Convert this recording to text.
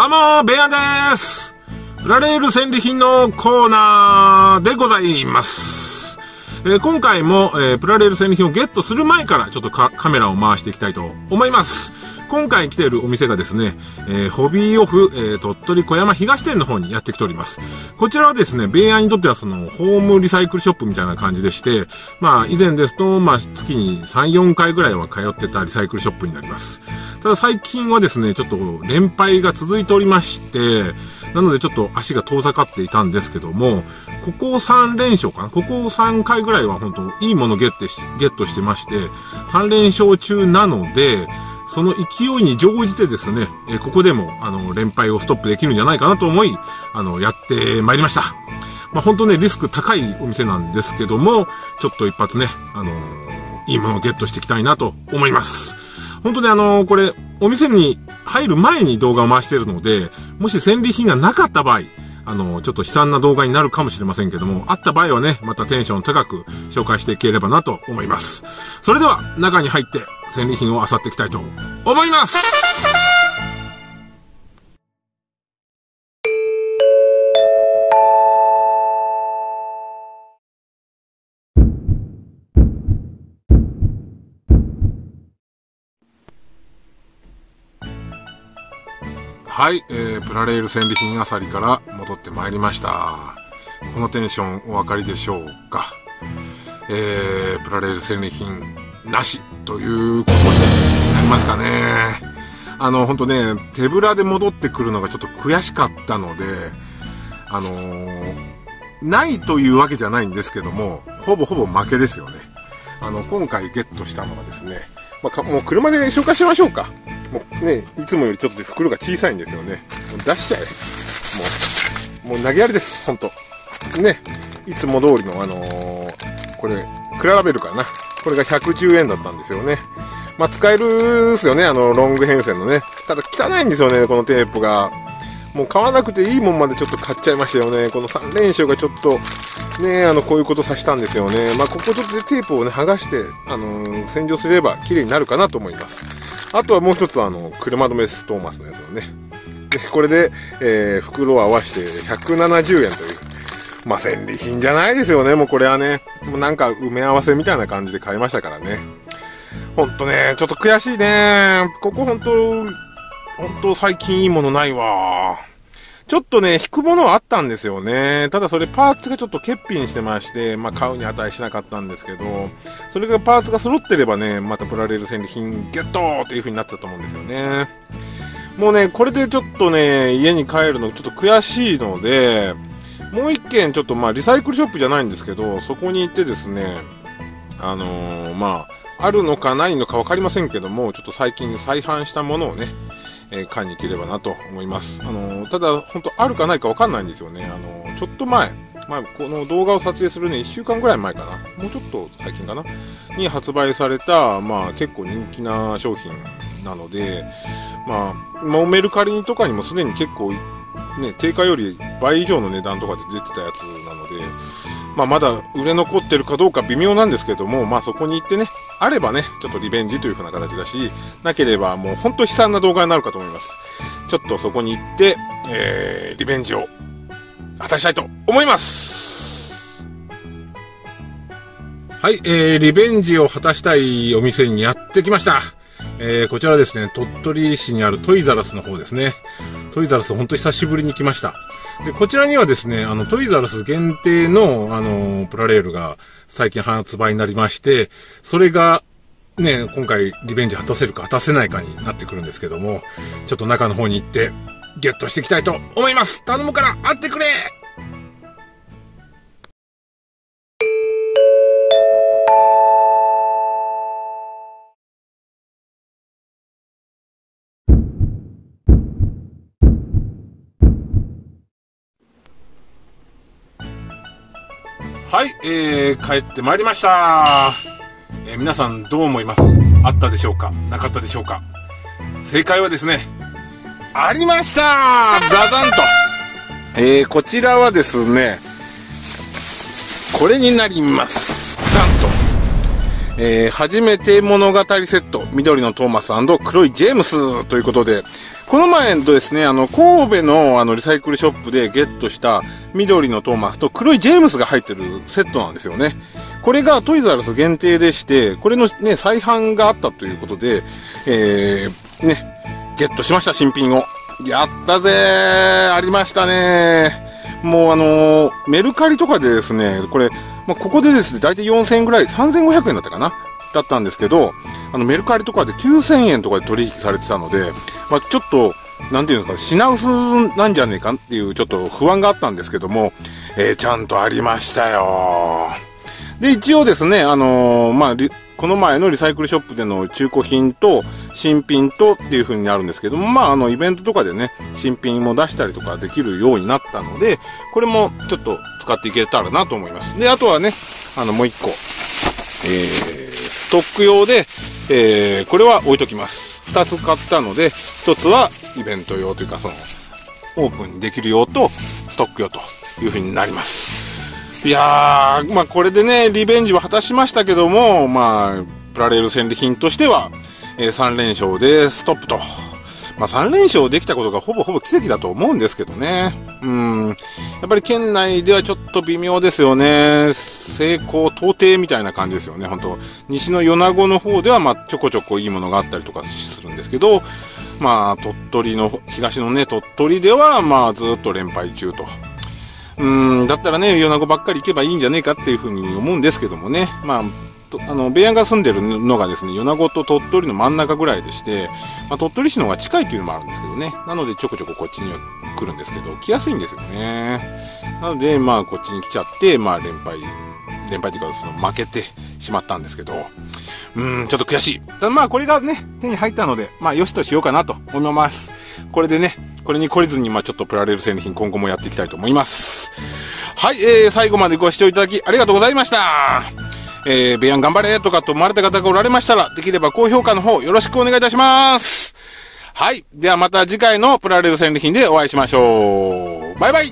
どうも、ベアです。プラレール戦利品のコーナーでございます。今回も、プラレール戦利品をゲットする前からちょっとカメラを回していきたいと思います。今回来ているお店がですね、ホビーオフ、鳥取小山東店の方にやってきております。こちらはですね、ベイアにとってはそのホームリサイクルショップみたいな感じでして、まあ以前ですと、まあ月に3、4回ぐらいは通ってたリサイクルショップになります。ただ最近はですね、ちょっと連敗が続いておりまして、なのでちょっと足が遠ざかっていたんですけども、ここ3連勝かな、ここ3回ぐらいは本当いいものゲットしてまして、3連勝中なので、その勢いに乗じてですね、ここでも、連敗をストップできるんじゃないかなと思い、やってまいりました。まあ、本当ね、リスク高いお店なんですけども、ちょっと一発ね、いいものをゲットしていきたいなと思います。本当ね、これ、お店に入る前に動画を回しているので、もし戦利品がなかった場合、ちょっと悲惨な動画になるかもしれませんけども、あった場合はね、またテンション高く紹介していければなと思います。それでは、中に入って、戦利品を漁っていきたいと思います。はい、プラレール戦利品あさりから戻ってまいりました。このテンションお分かりでしょうか。プラレール戦利品なしということになりますかね。ほんとね、手ぶらで戻ってくるのがちょっと悔しかったので、ないというわけじゃないんですけども、ほぼほぼ負けですよね。今回ゲットしたのがですね、まあ、もう車で紹介しましょうか。もうね、いつもよりちょっと袋が小さいんですよね。もう出しちゃえ。もう投げやりです、ほんと。ね、いつも通りのこれ、クララベルかな。これが110円だったんですよね。まあ、使えるですよね、ロング変線のね。ただ汚いんですよね、このテープが。もう買わなくていいもんまでちょっと買っちゃいましたよね。この3連勝がちょっと、ね、こういうことさせたんですよね。まあ、ここちょっとでテープをね、剥がして、洗浄すれば綺麗になるかなと思います。あとはもう一つは、車止めストーマスのやつをね。で、これで、袋を合わせて170円という。まあ、戦利品じゃないですよね。もうこれはね、もうなんか埋め合わせみたいな感じで買いましたからね。ほんとね、ちょっと悔しいね。ここほんと最近いいものないわ。ちょっとね、引くものはあったんですよね。ただそれパーツがちょっと欠品してまして、まあ買うに値しなかったんですけど、それがパーツが揃ってればね、またプラレール戦利品ゲットーっていう風になったと思うんですよね。もうね、これでちょっとね、家に帰るのちょっと悔しいので、もう一軒ちょっとまあリサイクルショップじゃないんですけど、そこに行ってですね、まあ、あるのかないのかわかりませんけども、ちょっと最近再販したものをね、買いに行ければなと思います。ただ、ほんとあるかないかわかんないんですよね。ちょっと前、まあ、この動画を撮影するね、1週間ぐらい前かな。もうちょっと最近かな。に発売された、まあ、結構人気な商品なので、まあ、メルカリとかにもすでに結構、ね、定価より倍以上の値段とかで出てたやつなので、まあ、まだ売れ残ってるかどうか微妙なんですけども、まあ、そこに行ってね、あればね、ちょっとリベンジという風な形だし、なければもうほんと悲惨な動画になるかと思います。ちょっとそこに行って、リベンジを果たしたいと思います。はい、リベンジを果たしたいお店にやってきました。こちらですね、鳥取市にあるトイザラスの方ですね。トイザラスほんと久しぶりに来ました。で、こちらにはですね、トイザラス限定の、プラレールが最近発売になりまして、それが、ね、今回リベンジ果たせるか果たせないかになってくるんですけども、ちょっと中の方に行って、ゲットしていきたいと思います。頼むから会ってくれ。はい、帰ってまいりました。皆さんどう思います？あったでしょうか？なかったでしょうか？正解はですね、ありましたー！ザザンと。こちらはですね、これになります。ザンと。初めて物語セット、緑のトーマス&黒いジェームスということで、この前ですね、神戸のリサイクルショップでゲットした緑のトーマスと黒いジェームスが入ってるセットなんですよね。これがトイザらス限定でして、これのね、再販があったということで、ね、ゲットしました、新品を。やったぜー、ありましたねー。もうメルカリとかでですね、これ、まあ、ここでですね、だいたい4000円ぐらい、3500円だったかなだったんですけど、メルカリとかで9000円とかで取引されてたので、まあ、ちょっと、なんていうんですか、品薄なんじゃねえかっていうちょっと不安があったんですけども、ちゃんとありましたよ。で、一応ですね、まあ、この前のリサイクルショップでの中古品と新品とっていう風になるんですけども、まあ、イベントとかでね、新品も出したりとかできるようになったので、これもちょっと使っていけたらなと思います。で、あとはね、もう一個、ストック用で、これは置いときます。二つ買ったので、一つはイベント用というか、オープンにできる用と、ストック用という風になります。いやー、まあ、これでね、リベンジを果たしましたけども、まあ、プラレール戦利品としては、3連勝でストップと。まあ、3連勝できたことがほぼほぼ奇跡だと思うんですけどね。やっぱり県内ではちょっと微妙ですよね。成功到底みたいな感じですよね。本当西の米子の方では、まあ、ちょこちょこいいものがあったりとかするんですけど、まあ、鳥取の、東のね、鳥取では、まあ、ずっと連敗中と。だったらね、米子ばっかり行けばいいんじゃねえかっていうふうに思うんですけどもね。まあ、ベイヤンが住んでるのがですね、米子と鳥取の真ん中ぐらいでして、まあ、鳥取市の方が近いというのもあるんですけどね。なのでちょこちょここっちには来るんですけど、来やすいんですよね。なので、まあ、こっちに来ちゃって、まあ、連敗というか、負けてしまったんですけど、ちょっと悔しい。ただまあ、これがね、手に入ったので、まあ、よしとしようかなと思います。これでね、これに懲りずに、まあ、ちょっとプラレール戦利品今後もやっていきたいと思います。はい、最後までご視聴いただきありがとうございました。ベイヤン頑張れとかと思われた方がおられましたら、できれば高評価の方よろしくお願いいたします。はい、ではまた次回のプラレール戦利品でお会いしましょう。バイバイ。